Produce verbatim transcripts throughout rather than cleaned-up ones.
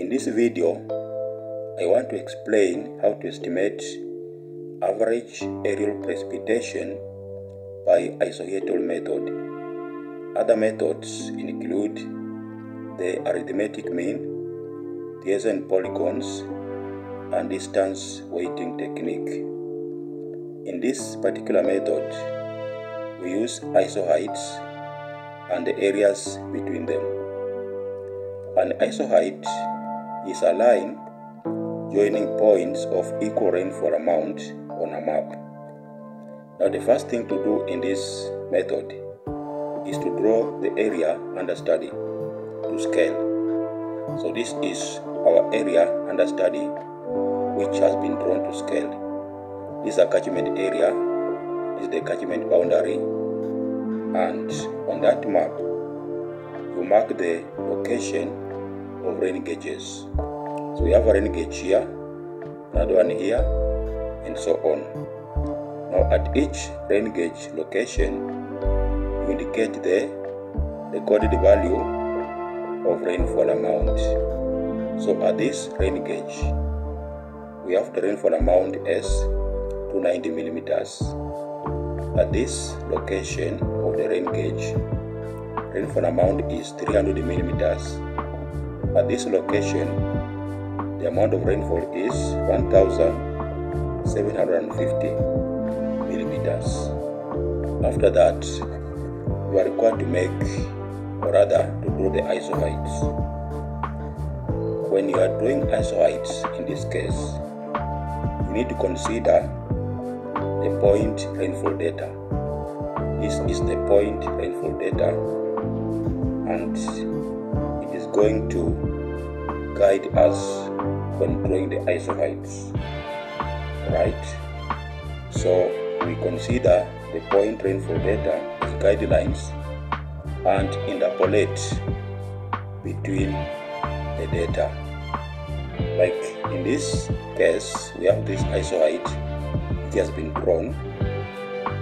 In this video, I want to explain how to estimate average aerial precipitation by isohyetal method. Other methods include the arithmetic mean, Thiessen polygons, and distance weighting technique. In this particular method, we use isohyets and the areas between them. An isohyet is a line joining points of equal rainfall amount on a map. Now the first thing to do in this method is to draw the area under study to scale. So this is our area under study, which has been drawn to scale. This is a catchment area, this is the catchment boundary, and on that map you mark the location of rain gauges. So we have a rain gauge here, another one here, and so on. Now at each rain gauge location you indicate the recorded value of rainfall amount. So at this rain gauge we have the rainfall amount as two hundred ninety millimeters. At this location of the rain gauge, rainfall amount is three hundred millimeters. At this location, the amount of rainfall is one thousand seven hundred fifty millimeters. After that, you are required to make, or rather, to draw the isohyets. When you are drawing isohyets, in this case, you need to consider the point rainfall data. This is the point rainfall data, and it is going to guide us when drawing the isohyets. Right? So we consider the point rainfall data as guidelines and interpolate between the data. Like in this case, we have this isohyet, it has been drawn.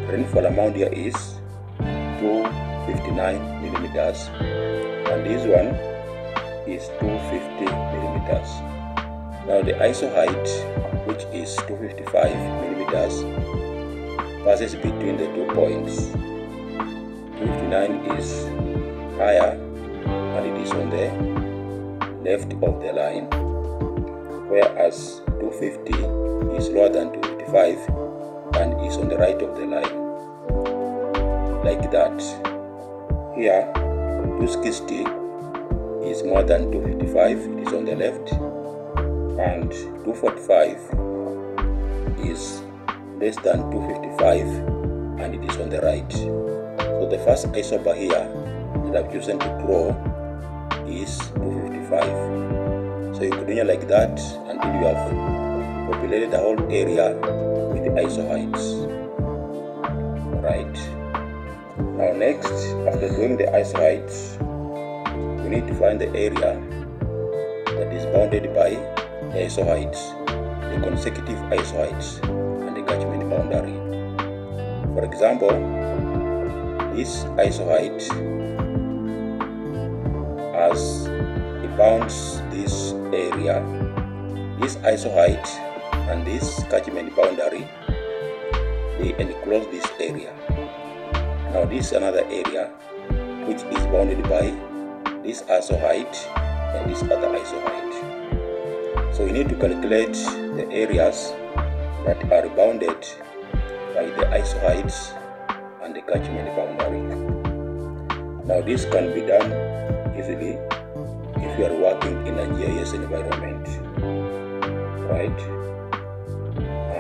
Rainfall amount here is two hundred fifty-nine millimeters, and this one is two hundred fifty millimeters. Now the isohyet, which is two hundred fifty-five millimeters, passes between the two points. two hundred fifty-nine is higher, and it is on the left of the line, whereas two hundred fifty is lower than two hundred fifty-five and is on the right of the line. Like that. Here two hundred sixty is more than two hundred fifty-five, it is on the left, and two hundred forty-five is less than two hundred fifty-five and it is on the right. So the first isobar here that I've chosen to draw is two hundred fifty-five. So you could do it like that until you have populated the whole area with the isohyets. Right. Now next, after doing the isohyets, we need to find the area that is bounded by the isohyets, the consecutive isohyets, and the catchment boundary. For example, this isohyet has bounds this area, this isohyet and this catchment boundary, they enclose this area. Now this is another area which is bounded by this isohyet and this other isohyet. So you need to calculate the areas that are bounded by the isohyets and the catchment boundary. Now this can be done easily if you are working in a G I S environment, right?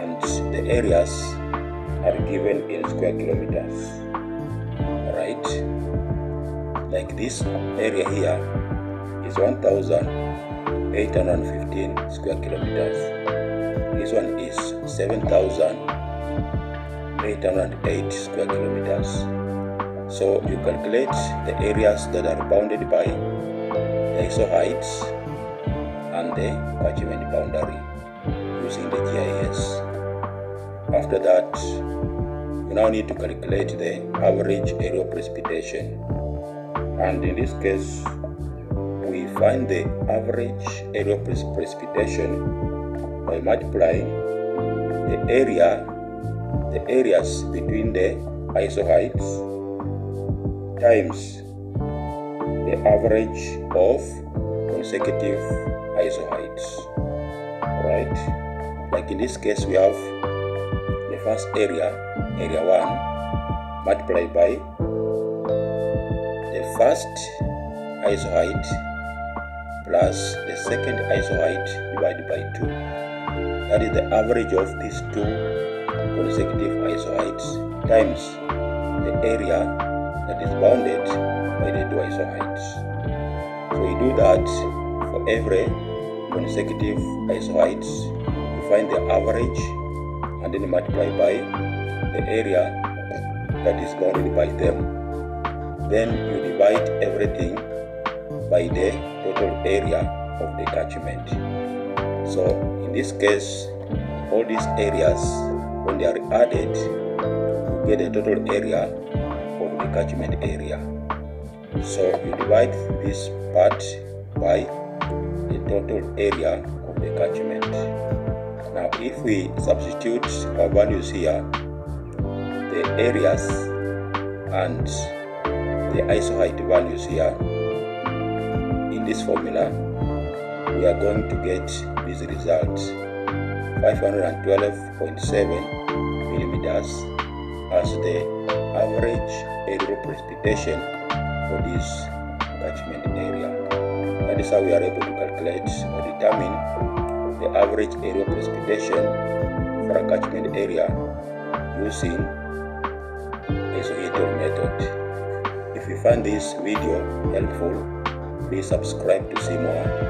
And the areas are given in square kilometers, right? Like this area here is one thousand eight hundred fifteen square kilometers. This one is seven thousand eight hundred eight square kilometers. So you calculate the areas that are bounded by the isohyets and the catchment boundary using the G I S. After that, you now need to calculate the average aerial precipitation, and in this case we we find the average area of precipitation by multiplying the area, the areas between the isohyets times the average of consecutive isohyets, right? Like in this case, we have the first area, area one, multiplied by the first isohyet plus the second isohyet divided by two. That is the average of these two consecutive isohyets times the area that is bounded by the two isohyets. So we do that for every consecutive isohyet. We find the average and then multiply by the area that is bounded by them. Then you divide everything by the total area of the catchment. So in this case, all these areas, when they are added, you get the total area of the catchment area. So you divide this part by the total area of the catchment. Now if we substitute our values here, the areas and the isohyet values here in this formula, we are going to get this result: five hundred twelve point seven millimeters as the average aerial precipitation for this catchment area. That is how we are able to calculate or determine the average aerial precipitation for a catchment area using isohyetal method. If you find this video helpful, please subscribe to see more.